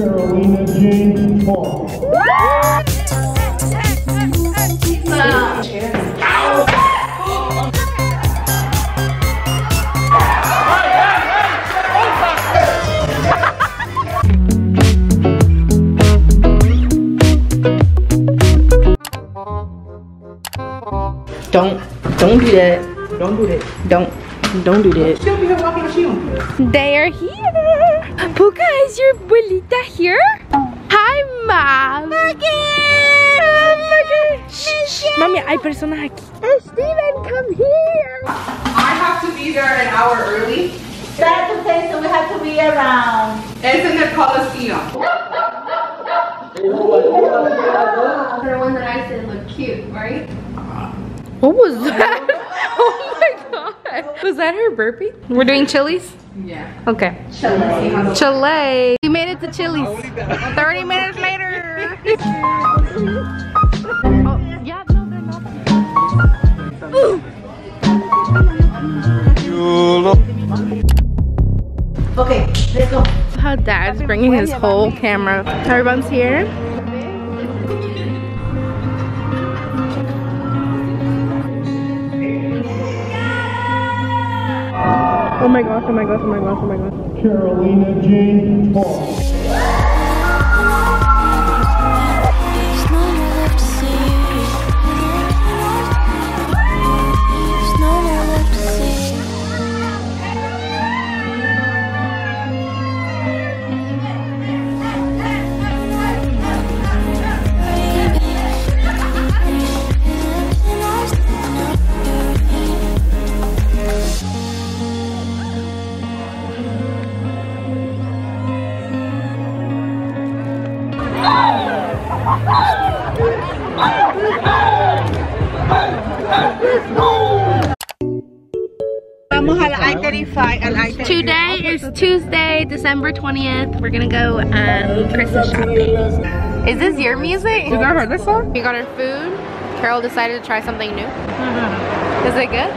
Carolina Jane Clark. Don't do that. Don't do that. Don't do that. She'll be here walking the shoe. They are here. Puka, is your abuelita here? Hi, mom. Mami, hay personas aquí. Esteban, come here. I have to be there an hour early. That's the place that we have to be around. It's in the Coliseum. The one that I said looked cute, right? What was that? Oh my god. Was that her burpee? We're doing Chili's? Yeah. Okay. Chile. Chile. We made it to Chili's. 30 minutes later. Oh, yeah, no, they're not. Ooh. Okay, let's go. How dad's bringing his whole camera. Everyone's here. Oh my gosh, oh my gosh, oh my gosh, oh my gosh. Carolina Jane Clark. Today is Tuesday, December 20th. We're gonna go Christmas shopping. Is this your music? You never heard this song? We got our food. Carol decided to try something new. Is it good?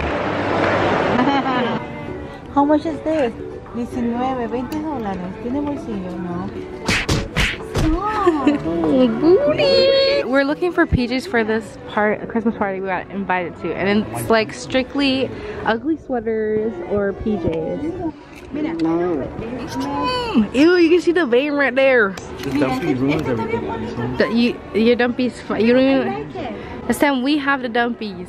How much is this? $19, $20. Tiene bolsillo, no? Booty. We're looking for PJs for this Christmas party we got invited to, and it's like strictly ugly sweaters or PJs. Ew, you can see the vein right there. The dumpy ruins everything. Your dumpies, you don't even. This time we have the dumpies.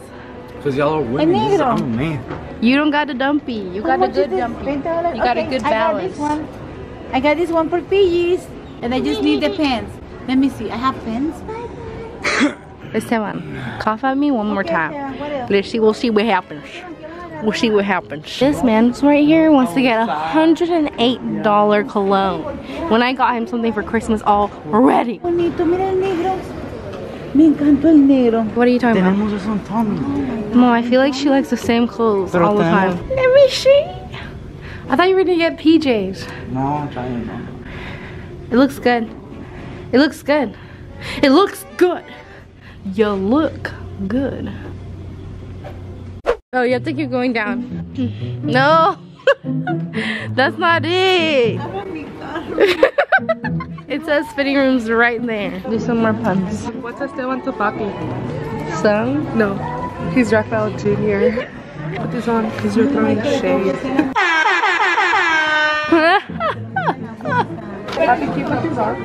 Cause y'all are women. Oh man. You don't got the dumpy. You got the good dumpy. You got a good balance. I got this one for PJs. And I just need the pens. Let me see. I have pens. Esteban, cough at me one more time. Yeah, let's see. We'll see what happens. We'll see what happens. This man right here wants to get $108 cologne. When I got him something for Christmas already. What are you talking about? Mom, I feel like she likes the same clothes all the time. Let me see. I thought you were gonna get PJs. No, I'm trying to. It looks good. It looks good. It looks good. You look good. Oh, you have to keep going down. No. That's not it. It says fitting rooms right there. Do some more puns. What's Esteban to papi? Some? No. He's Rafael Jr. Put this on because you're throwing shade. Happy cute with his arm.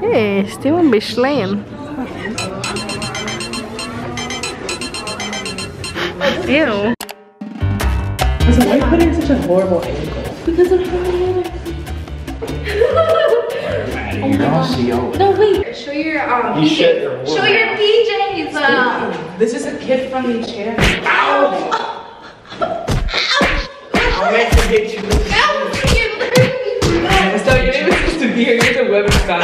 Hey, still won't be slaying. Ew. Listen, why put in such a horrible angle? Because of her. You don't see all. No, wait. Show your PJs. Show your PJs. This is a kid from the chair. Ow! Meant to hit you. So you're not even supposed to be here. You're the women's guy.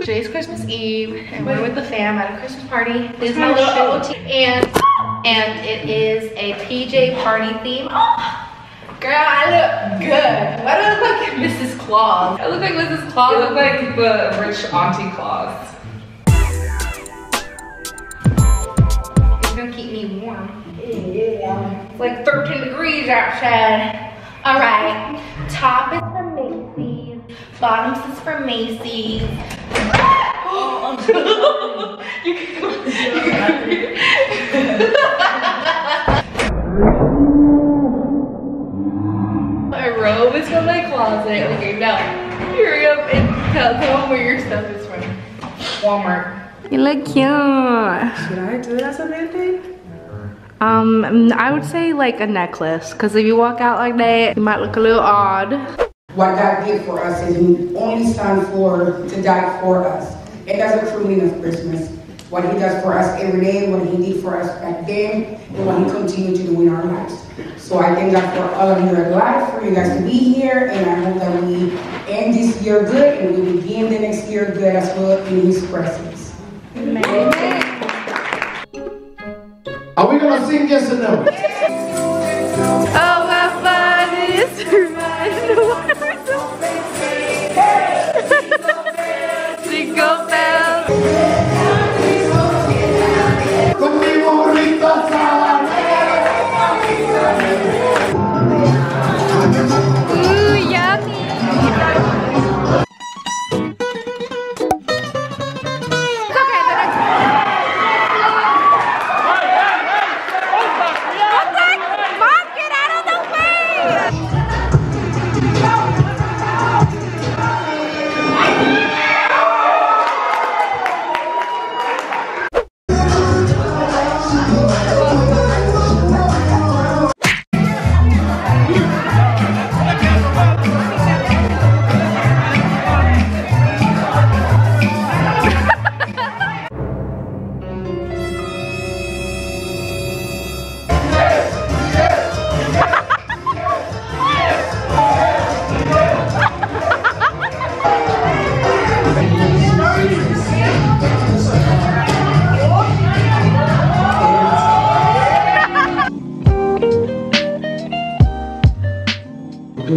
Today's Christmas Eve, and we're with the fam at a Christmas party. This is my little OT, and it is a PJ party theme. Oh, girl, I look good. Why do I look like Mrs. Claus? I look like Mrs. Claus. I look like the rich auntie Claus. It's gonna keep me warm. Yeah. It's like 13 degrees outside. All right. bottoms is from Macy's. You can go. My robe is from my closet. Okay, now hurry up and tell them where your stuff is from. Walmart. You look cute. Should I do that something? I would say like a necklace, because if you walk out like that, you might look a little odd. What God did for us is He only Son for to die for us. It doesn't truly mean of Christmas. What He does for us every day, what He did for us back then, and what He continued to do in our lives. So I thank God for all of you. I'm glad for you guys to be here, and I hope that we end this year good and we begin the next year good as well in His presence. Amen. Are we gonna sing yes or no? Oh, my fun is riding the water so fast. Jingle bells. Conmigo rico sabanero. Ooh, yummy.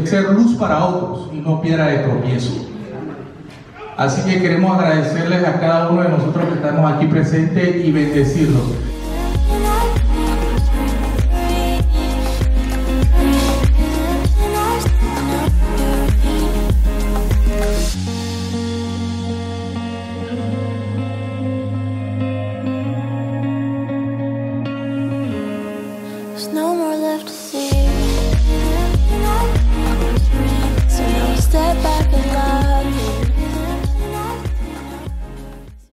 Ser luz para otros y no piedra de tropiezo. Así que queremos agradecerles a cada uno de nosotros que estamos aquí presentes y bendecirlos.